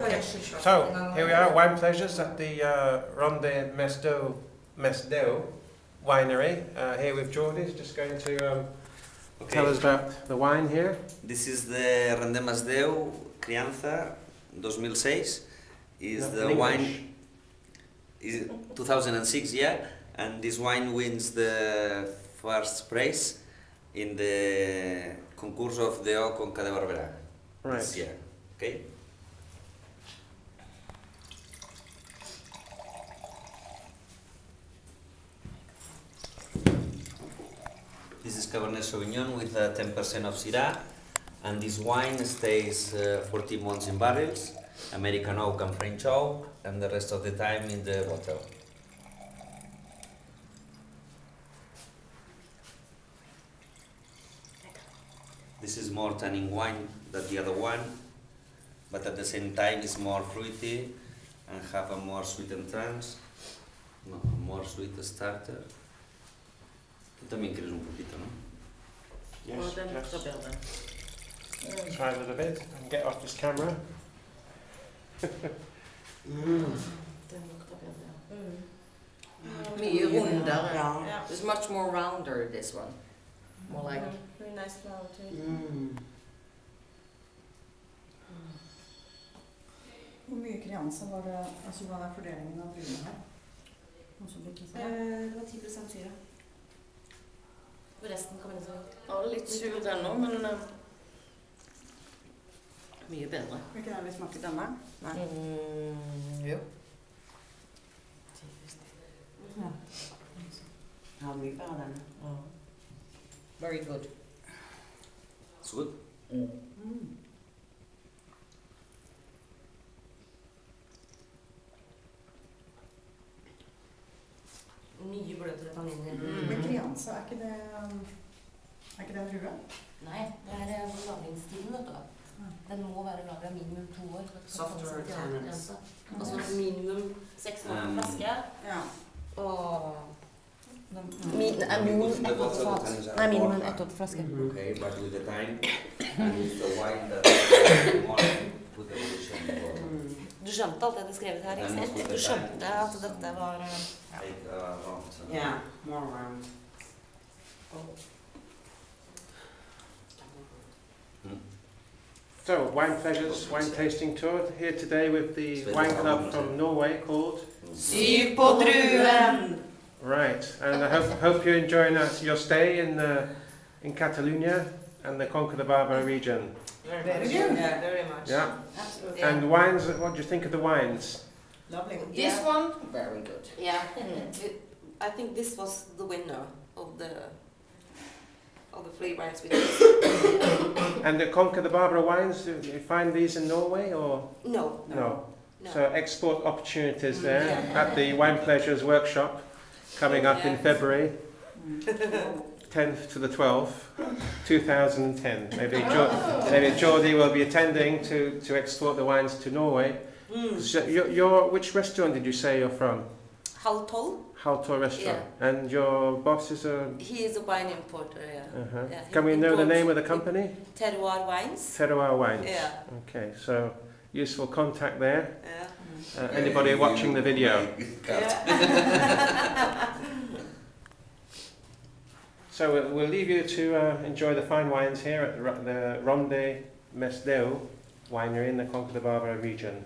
So, here we are at Wine Pleasures at the Rendé Masdéu winery. Here with Jordi, who's just going to tell us about the wine here. This is the Rendé Masdéu Crianza 2006. Is the English wine is 2006, yeah, and this wine wins the first prize in the Concurso of DO Conca de Barberà. Right. This year. Okay. This is Cabernet Sauvignon with 10% of Syrah, and this wine stays 40 months in barrels, American oak and French oak, and the rest of the time in the bottle. This is more tannin wine than the other one, but at the same time it's more fruity and have a more sweet entrance, more sweet starter. También quieres un poquito, ¿no? Yes, yes. Try a little bit and get off this camera. It's much more rounder, this one. More like... Very nice flower too. Hur mycket Crianza var det, alltså vad är fördelningen av druvorna här? Det var 10% syra. Resten kommer inte så. Ja, det är lite sur denna, men mycket bättre. Mycket har vi smakat denna? Nej. Jo. Ja, mycket bra den. Ja. Very good. It's good. Mycket blötare tanniner. Men Crianza, är inte det en druva? Nej, det är lagringstiden, vet du. Den må vara lagrad minimum 2 år. Softer tannins. Och så minimum 6 månader flaska. Ja. Och... Minimum 1 år flaska. Okay, but with the time, and with the wine that you want to put the position for. Du skjønte alt det du skrevet her, ikke sant? Du skjønte at dette var... Ja, more round. So, Wine Pleasures wine tasting tour here today with the wine club from Norway called... 7 På Druen! Right, and I hope you're enjoying your stay in Catalonia and the Conca de Barberà region. Very good. Yeah, very much. Yeah. Absolutely. And wines, what do you think of the wines? Lovely. This one, very good. Yeah. I think this was the winner of the free wines we did. And the Conca de Barberà wines, do you find these in Norway or? No. No. So export opportunities there at the Wine Pleasures Workshop coming up in February. 10th to the 12th, 2010. Maybe Jordi will be attending to export the wines to Norway. So which restaurant did you say you're from? Haltol. Haltol restaurant. Yeah. And your boss is a... He is a wine importer, yeah. Can we know the name of the company? Terroir Wines. Terroir Wines. Yeah. Okay, so useful contact there. Yeah. Anybody watching the video? So we'll leave you to enjoy the fine wines here at the Rendé Masdéu winery in the Conca de Barberà region.